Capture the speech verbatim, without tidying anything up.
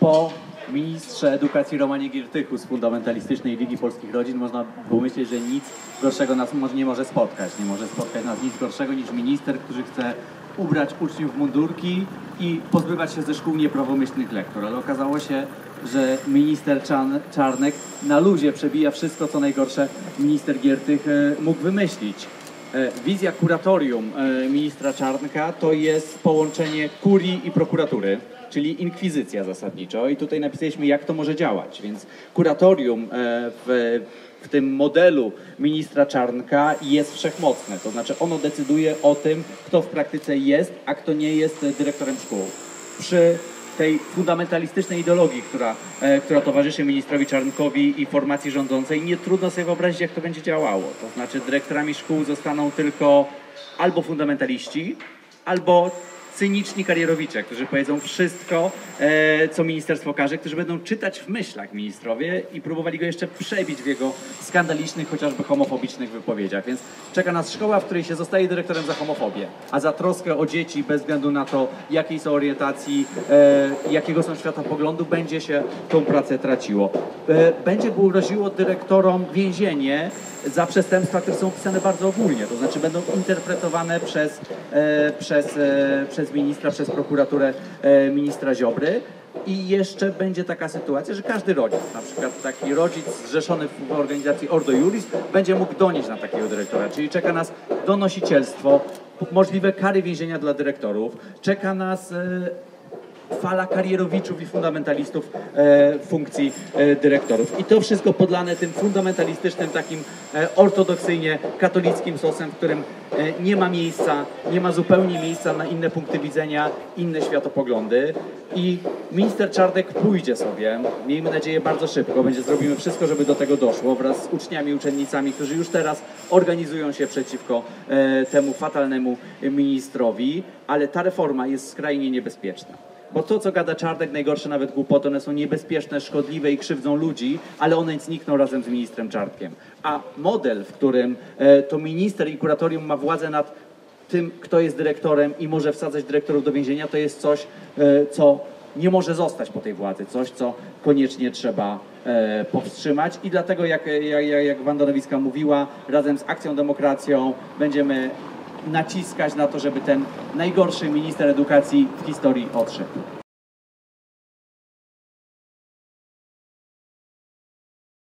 po ministrze edukacji Romanie Giertychu z Fundamentalistycznej Ligi Polskich Rodzin można pomyśleć, że nic gorszego nas nie może spotkać. Nie może spotkać nas nic gorszego niż minister, który chce ubrać uczniów w mundurki i pozbywać się ze szkół nieprawomyślnych lektur. Ale okazało się, że minister Czarnek na luzie przebija wszystko, co najgorsze minister Giertych mógł wymyślić. Wizja kuratorium ministra Czarnka to jest połączenie kurii i prokuratury, czyli inkwizycja zasadniczo. I tutaj napisaliśmy, jak to może działać. Więc kuratorium w, w tym modelu ministra Czarnka jest wszechmocne. To znaczy ono decyduje o tym, kto w praktyce jest, a kto nie jest dyrektorem szkół. Przy tej fundamentalistycznej ideologii, która, e, która towarzyszy ministrowi Czarnkowi i formacji rządzącej, nie trudno sobie wyobrazić, jak to będzie działało. To znaczy dyrektorami szkół zostaną tylko albo fundamentaliści, albo cyniczni karierowicze, którzy powiedzą wszystko, e, co ministerstwo każe, którzy będą czytać w myślach ministrowie i próbowali go jeszcze przebić w jego skandalicznych, chociażby homofobicznych wypowiedziach. Więc czeka nas szkoła, w której się zostaje dyrektorem za homofobię, a za troskę o dzieci, bez względu na to, jakiej są orientacji, e, jakiego są światopoglądu, będzie się tą pracę traciło. E, będzie groziło dyrektorom więzienie za przestępstwa, które są pisane bardzo ogólnie, to znaczy będą interpretowane przez, e, przez, e, przez ministra, przez prokuraturę e, ministra Ziobry. I jeszcze będzie taka sytuacja, że każdy rodzic, na przykład taki rodzic zrzeszony w organizacji Ordo Juris, będzie mógł donieść na takiego dyrektora, czyli czeka nas donosicielstwo, możliwe kary więzienia dla dyrektorów, czeka nas e, fala karierowiczów i fundamentalistów e, funkcji e, dyrektorów. I to wszystko podlane tym fundamentalistycznym, takim e, ortodoksyjnie katolickim sosem, w którym e, nie ma miejsca, nie ma zupełnie miejsca na inne punkty widzenia, inne światopoglądy. I minister Czarnek pójdzie sobie, miejmy nadzieję bardzo szybko, będzie zrobimy wszystko, żeby do tego doszło, wraz z uczniami, uczennicami, którzy już teraz organizują się przeciwko e, temu fatalnemu ministrowi, ale ta reforma jest skrajnie niebezpieczna. Bo to, co gada Czarnek, najgorsze nawet głupoty, one są niebezpieczne, szkodliwe i krzywdzą ludzi, ale one znikną razem z ministrem Czarnkiem. A model, w którym e, to minister i kuratorium ma władzę nad tym, kto jest dyrektorem i może wsadzać dyrektorów do więzienia, to jest coś, e, co nie może zostać po tej władzy, coś, co koniecznie trzeba e, powstrzymać. I dlatego, jak, jak, jak Wanda Nowicka mówiła, razem z Akcją Demokracją będziemy naciskać na to, żeby ten najgorszy minister edukacji w historii odszedł.